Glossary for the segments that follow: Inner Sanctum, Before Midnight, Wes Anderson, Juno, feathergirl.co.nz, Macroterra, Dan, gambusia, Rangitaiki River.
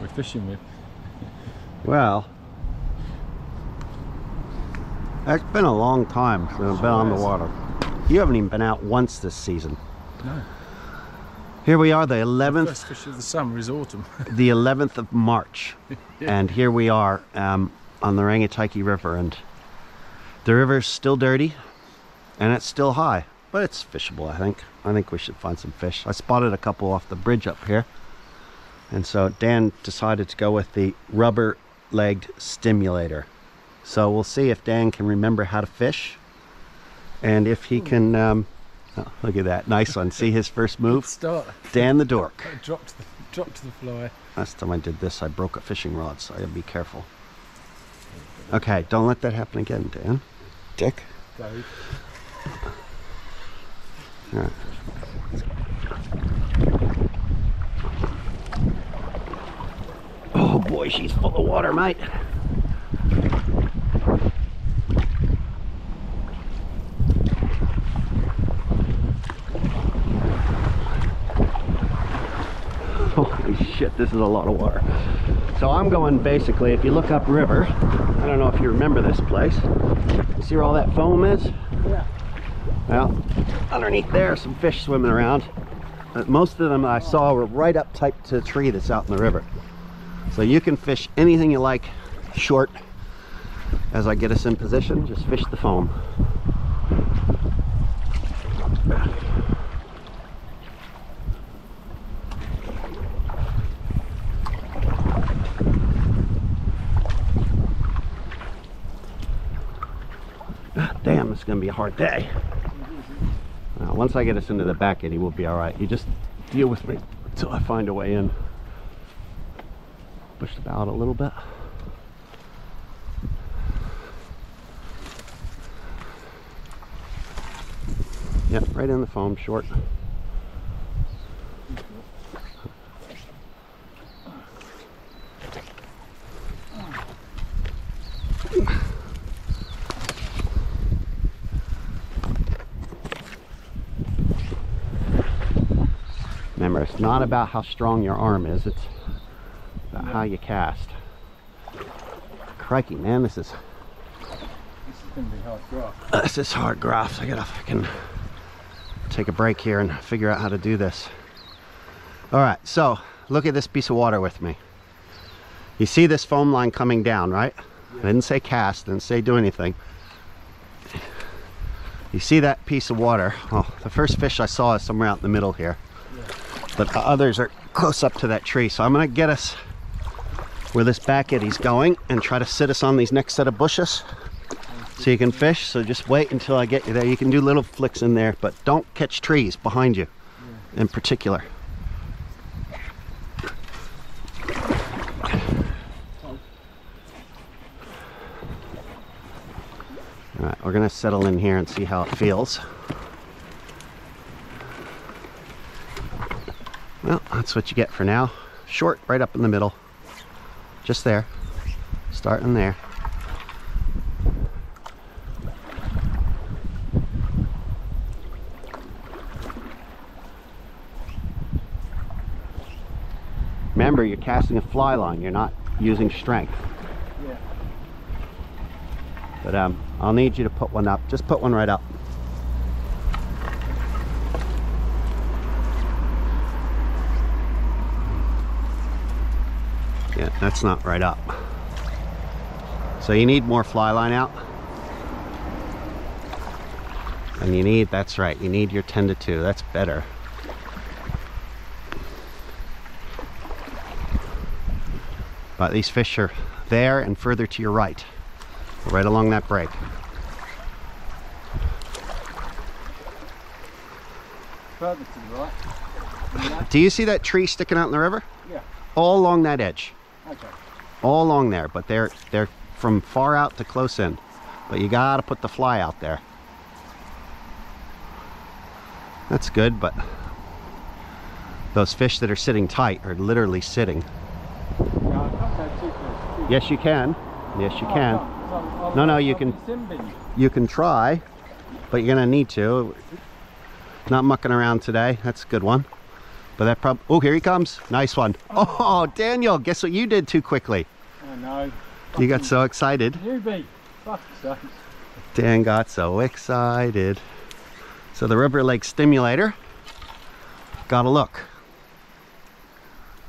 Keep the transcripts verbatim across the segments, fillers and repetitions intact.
what we're fishing with. Well, it's been a long time since I've been on the water. You haven't even been out once this season. No. Here we are, the eleventh. The first fish of the summer is autumn. The eleventh of March, yeah. And here we are um, on the Rangitaiki River, and the river's still dirty, and it's still high, but it's fishable. I think. I think we should find some fish. I spotted a couple off the bridge up here, and so Dan decided to go with the rubber-legged stimulator. So we'll see if Dan can remember how to fish, and if he can. Um, Oh, look at that, nice one. See his first move? Start. Dan the dork. I dropped the, dropped the fly. Last time I did this, I broke a fishing rod, so I gotta be careful. Okay, don't let that happen again, Dan. Dick. Dave. All right. Oh boy, she's full of water, mate. Shit, this is a lot of water. So I'm going basically, if you look up river, I don't know if you remember this place. You see where all that foam is? Yeah. Well, underneath there are some fish swimming around. Most of them I saw were right up tight to a tree that's out in the river. So you can fish anything you like short. As I get us in position, just fish the foam. Damn, it's gonna be a hard day. Uh, once I get us into the back eddy, we'll be all right. You just deal with me until I find a way in. Push the bow out a little bit. Yep, right in the foam, short. Remember, it's not about how strong your arm is, it's about how you cast. Crikey, man, this is... This is going to be hard graft. Uh, this is hard graft. I gotta fucking take a break here and figure out how to do this. Alright, so, look at this piece of water with me. You see this foam line coming down, right? Yeah. I didn't say cast, didn't say do anything. You see that piece of water? Oh, the first fish I saw is somewhere out in the middle here. But the others are close up to that tree. So I'm gonna get us where this back eddy's going and try to sit us on these next set of bushes so you can fish. So just wait until I get you there. You can do little flicks in there, but don't catch trees behind you in particular. All right, we're gonna settle in here and see how it feels. Well, that's what you get for now. Short, right up in the middle. Just there. Starting there. Remember, you're casting a fly line. You're not using strength. Yeah. But um, I'll need you to put one up. Just put one right up. Yeah, that's not right up. So you need more fly line out. And you need, that's right, you need your ten to two. That's better. But these fish are there and further to your right. Right along that break. Further to the right. Do you see that tree sticking out in the river? Yeah. All along that edge. Okay. All along there, but they're they're from far out to close in. But you gotta put the fly out there. That's good, but those fish that are sitting tight are literally sitting. Yes, you can. Yes, you can. No, no, you can. You can try, but you're gonna need to. Not mucking around today. That's a good one. But that prob- oh, here he comes. Nice one. Oh. Oh, Daniel, guess what you did too quickly? I know. You got so excited. Newbie. Fuck sakes. Dan got so excited. So the River Lake Stimulator. Got a look.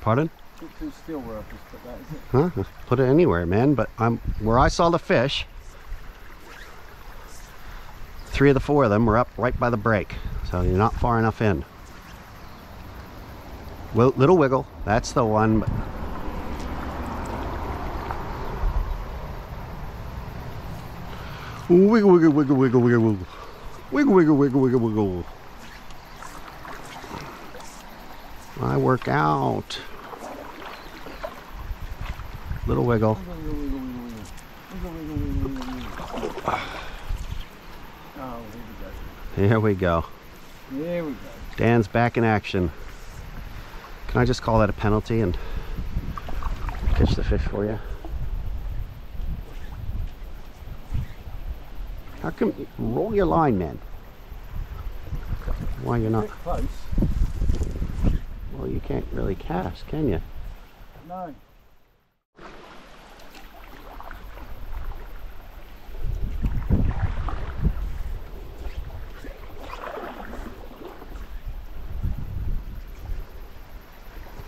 Pardon? It's too still where I just put that, is it? Huh? Put it anywhere, man. But I'm where I saw the fish. Three of the four of them were up right by the break, so you're not far enough in. Well, little wiggle, that's the one. But wiggle, wiggle, wiggle, wiggle, wiggle, wiggle, wiggle, wiggle, wiggle, wiggle. I work out. Little wiggle. Oh, here we go. Here we go. Dan's back in action. Can I just call that a penalty and catch the fish for you? How come you roll your line, man? Why you're not close? Well, you can't really cast, can you? No.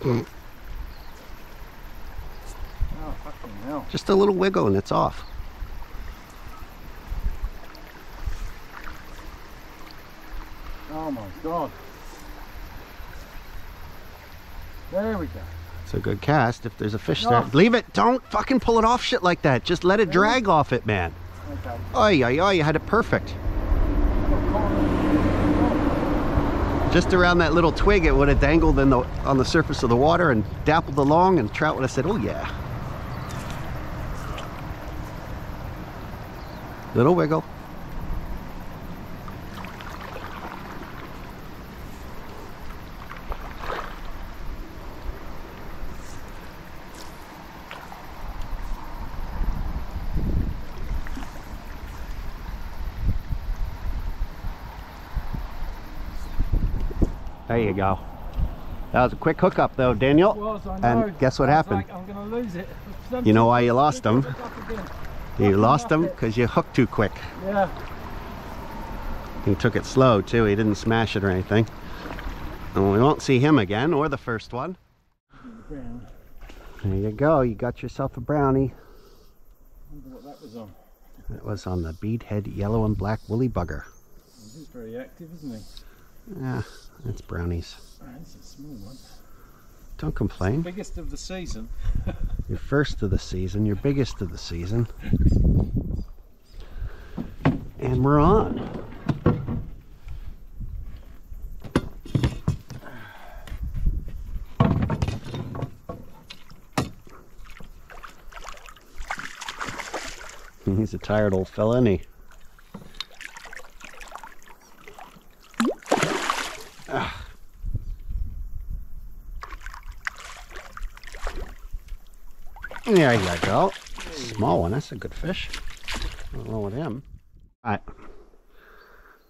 Mm. Oh, fucking hell. Just a little wiggle and it's off. Oh my god. There we go. It's a good cast if there's a fish no. there. Leave it. Don't fucking pull it off shit like that. Just let it really? drag off it, man. Okay. Oy, oy, oy, you had it perfect. Just around that little twig, it would have dangled in the, on the surface of the water and dappled along, and trout would have said, oh yeah. Little wiggle. There you go. That was a quick hookup though, Daniel. It was, I know. And guess what happened? Like, I'm gonna lose it. You know why you lost them? You lost them because you hooked too quick. Yeah. He took it slow too. He didn't smash it or anything. And we won't see him again, or the first one. There you go. You got yourself a brownie. I wonder what that was on. It was on the beadhead yellow and black woolly bugger. He's very active, isn't he? Yeah, it's brownies. Oh, that's a small one. Don't complain. It's the biggest of the season. Your first of the season, your biggest of the season. And we're on. He's a tired old fella, isn't he? There you go. Small one. That's a good fish. What's wrong with him? All right.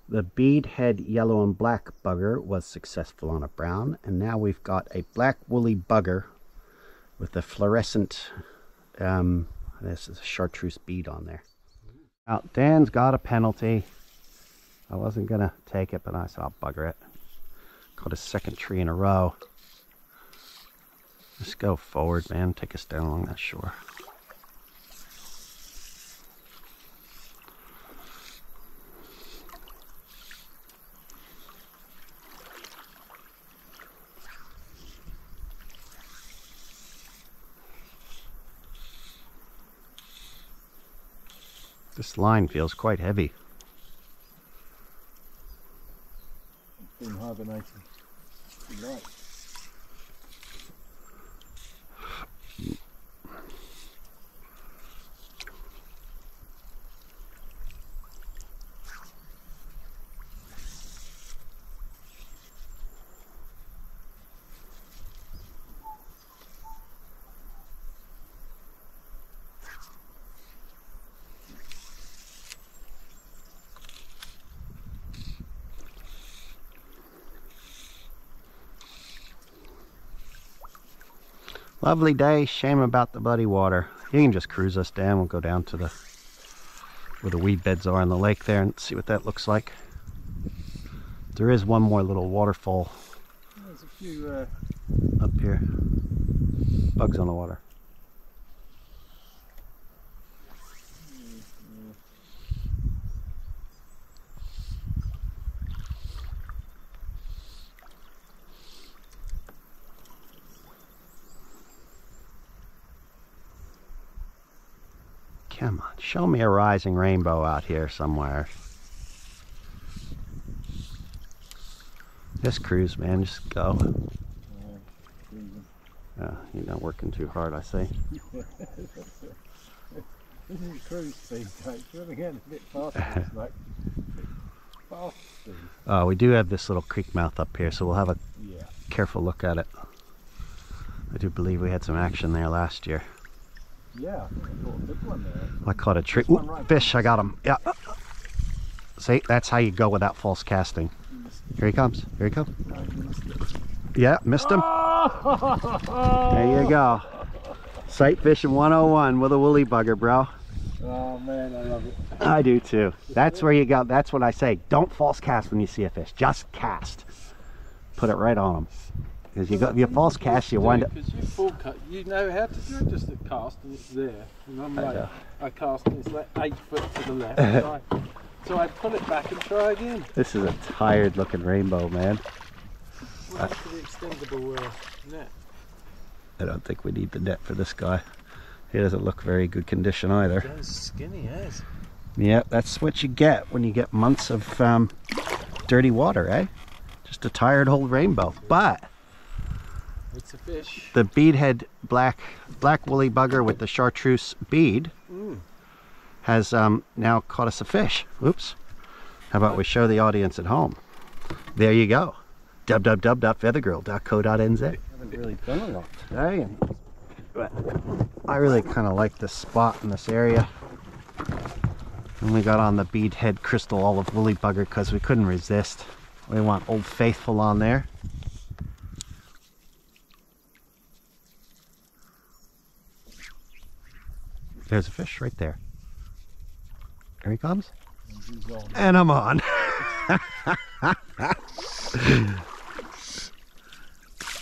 The beadhead yellow and black bugger was successful on a brown, and now we've got a black woolly bugger with a fluorescent. Um, this is a chartreuse bead on there. Now Dan's got a penalty. I wasn't gonna take it, but I saw bugger it. Caught his second tree in a row. Just go forward, man. Take us down along that shore. This line feels quite heavy. It's been hibernating. It's been light. Lovely day, shame about the muddy water. You can just cruise us down. We'll go down to the where the weed beds are in the lake there and see what that looks like. There is one more little waterfall. There's a few uh... up here. Bugs on the water. Come on, show me a rising rainbow out here somewhere. Just cruise, man, just go. Oh, you're not working too hard, I see. This is cruise speed, folks. We're getting a bit faster, it's like fast speed. Oh, we do have this little creek mouth up here, so we'll have a yeah. careful look at it. I do believe we had some action there last year. Yeah, I think I caught a big one there. I caught a tree. Ooh, right fish, I got him. Yeah. See, that's how you go without false casting. Here he comes. Here he comes. No, missed yeah, missed him. Oh! There you go. Sight fishing one oh one with a woolly bugger, bro. Oh man, I love it. I do too. That's where you go. That's what I say. Don't false cast when you see a fish. Just cast. Put it right on him. Because you got your false cast, you wind up. Because you full cut, you know how to do it. Just a cast, and it's there. And I'm like, I cast, and it's like eight foot to the left. I, so I pull it back and try again. This is a tired-looking rainbow, man. Well, that's the extendable uh, net. I don't think we need the net for this guy. He doesn't look very good condition either. He's skinny as. Yeah, that's what you get when you get months of um, dirty water, eh? Just a tired old rainbow, but. It's a fish. The beadhead black black woolly bugger with the chartreuse bead mm. has um, now caught us a fish. Oops. How about we show the audience at home? There you go. w w w dot feather girl dot co dot n z. I haven't really done it all today. But I really kind of like this spot in this area. And we got on the beadhead crystal olive woolly bugger because we couldn't resist. We want Old Faithful on there. There's a fish right there. Here he comes. And I'm on.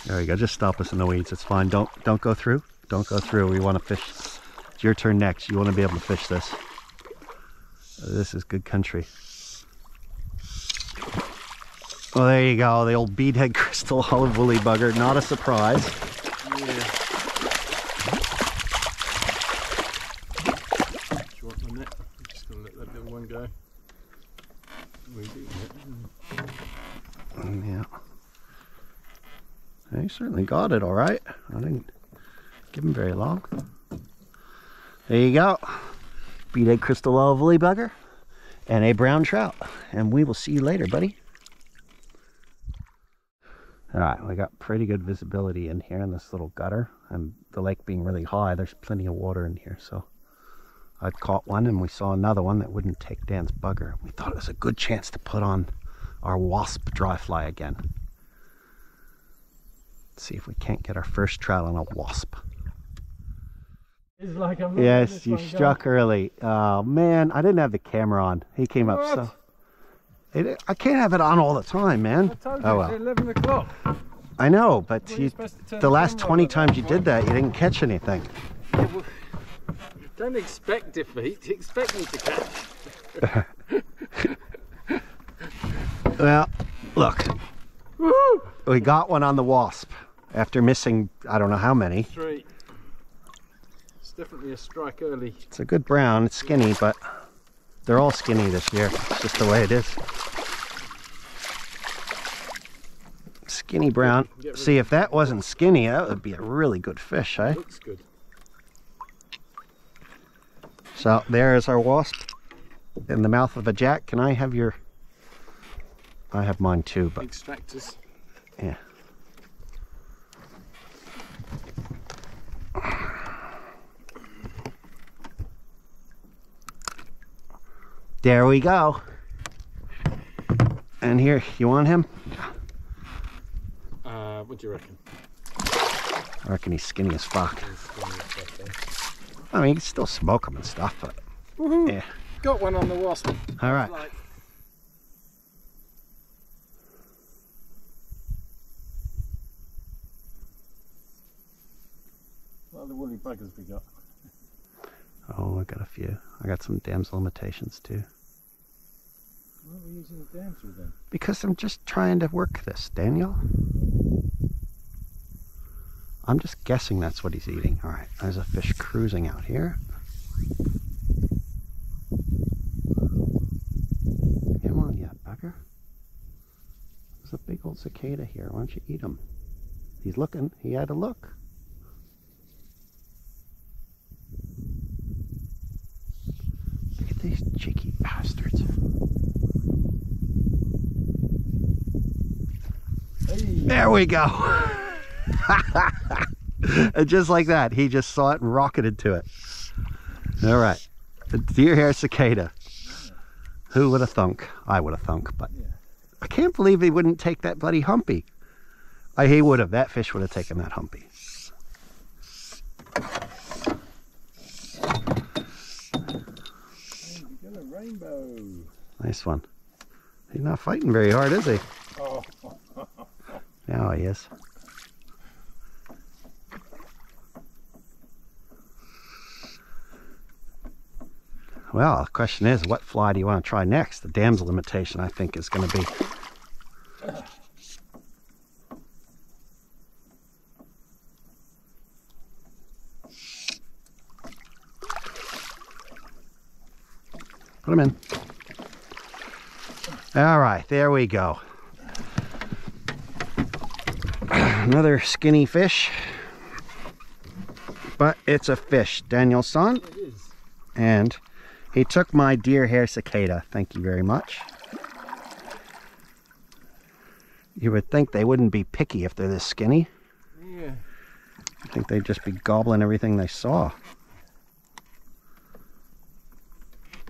There we go. Just stop us in the weeds. It's fine. Don't don't go through. Don't go through. We want to fish. It's your turn next. You want to be able to fish this. This is good country. Well, there you go. The old beadhead crystal olive woolly bugger. Not a surprise. Yeah. He certainly got it all right. I didn't give him very long. There you go. Beadhead crystal olive woolly bugger and a brown trout. And we will see you later, buddy. All right, we got pretty good visibility in here in this little gutter. And the lake being really high, there's plenty of water in here. So I caught one and we saw another one that wouldn't take Dan's bugger. We thought it was a good chance to put on our wasp dry fly again. See if we can't get our first trout on a wasp. It's like I'm yes, you struck going. Early. Oh man, I didn't have the camera on. He came what? Up so. It, I can't have it on all the time, man. Oh well. eleven o'clock. I know, but you, you the last twenty times you did that, you didn't catch anything. Yeah, well, don't expect defeat. Expect me to catch. Well, look. Woo! We got one on the wasp. After missing, I don't know how many. Three. It's definitely a strike early. It's a good brown. It's skinny, but they're all skinny this year. It's just the way it is. Skinny brown. See, if that wasn't skinny, that would be a really good fish, eh? Looks good. So there is our wasp in the mouth of a jack. Can I have your? I have mine too, but extractors. Yeah. There we go. And here, you want him? Uh, what do you reckon? I reckon he's skinny as fuck. Skinny as fuck eh? I mean, you can still smoke him and stuff, but yeah. Got one on the wasp. All right. Like... what other woolly buggers we got? Oh, I got a few. I got some damsel imitations too. Why are we using the damsel then? Because I'm just trying to work this, Daniel. I'm just guessing that's what he's eating. All right, there's a fish cruising out here. Come on, you bugger. There's a big old cicada here. Why don't you eat him? He's looking. He had a look. Look at these cheeky bastards. There we go. And just like that, he just saw it and rocketed to it. All right. The deer hair cicada. Who would have thunk? I would have thunk, but I can't believe he wouldn't take that bloody humpy. I, he would have. That fish would have taken that humpy. Hey, we got a rainbow. Nice one. He's not fighting very hard, is he? Oh. Now he is. Well, the question is, what fly do you want to try next? The damsel imitation, I think, is going to be. Put him in. All right, there we go. Another skinny fish, but it's a fish, Danielson. It is. And he took my deer hair cicada. Thank you very much. You would think they wouldn't be picky if they're this skinny. Yeah. I think they'd just be gobbling everything they saw.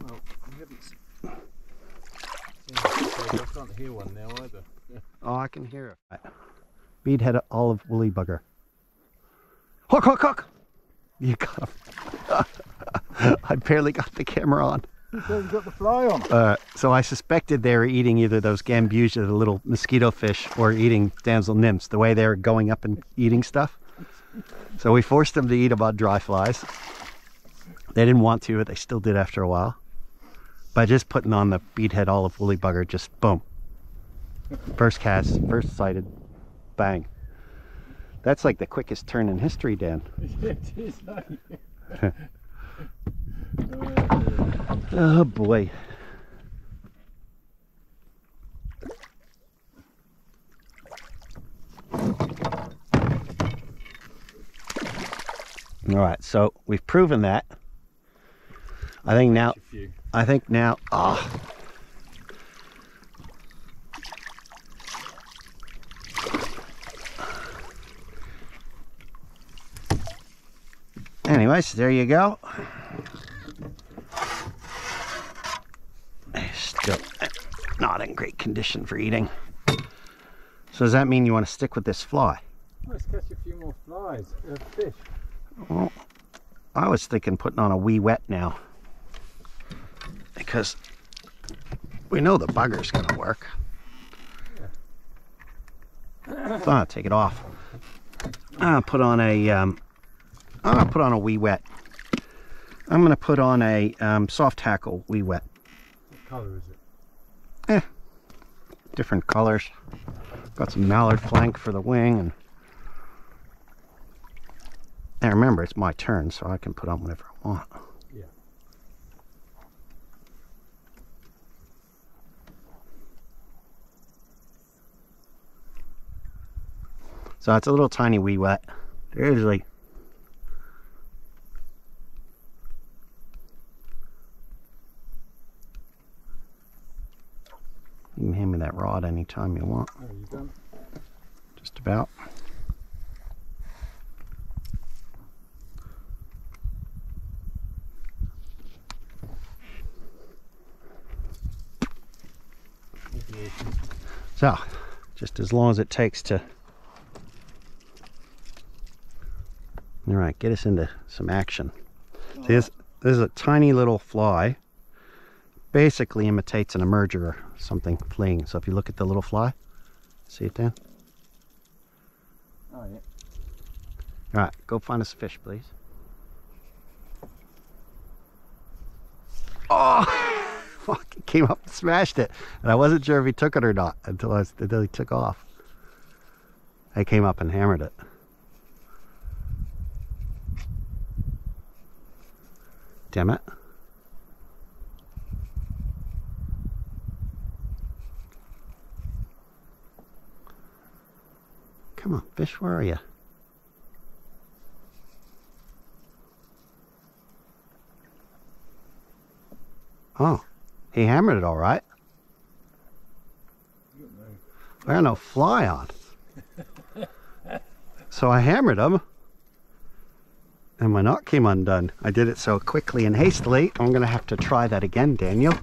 Well, I haven't seen it, so I can't hear one now either. Yeah. Oh, I can hear it. Beadhead olive woolly bugger. Hook, hook, hook! You got him. I barely got the camera on. You got the fly on. Uh, so I suspected they were eating either those gambusia, the little mosquito fish, or eating damsel nymphs, the way they were going up and eating stuff. So we forced them to eat about dry flies. They didn't want to, but they still did after a while. By just putting on the beadhead olive woolly bugger, just boom. First cast, first sighted. Bang. That's like the quickest turn in history, Dan. It is, like. Oh boy. Alright, so we've proven that. I think now I think now ah oh. Anyways, there you go. Still not in great condition for eating. So does that mean you want to stick with this fly? Let's catch a few more flies, uh, fish. Well, I was thinking putting on a wee wet now. Because we know the bugger's going to work. Yeah. So I'll take it off. I'll put on a... Um, I'm going to put on a wee wet. I'm going to put on a um, soft hackle wee wet. What color is it? Eh, different colors. Got some mallard flank for the wing. And, and remember, it's my turn, so I can put on whatever I want. Yeah. So it's a little tiny wee wet. They're usually... you can hand me that rod anytime you want. Are you done? Just about. So, just as long as it takes to All right, get us into some action. See, this, this is a tiny little fly. Basically imitates an emerger or something fleeing. So if you look at the little fly, see it, Dan? Oh, yeah. All right, go find us a fish, please. Oh, fuck, it came up and smashed it. And I wasn't sure if he took it or not until, I was, until he took off. I came up and hammered it. Damn it. Come on, fish, where are you? Oh, he hammered it all right. There ain't no fly on. So I hammered him, and my knot came undone. I did it so quickly and hastily. I'm going to have to try that again, Daniel.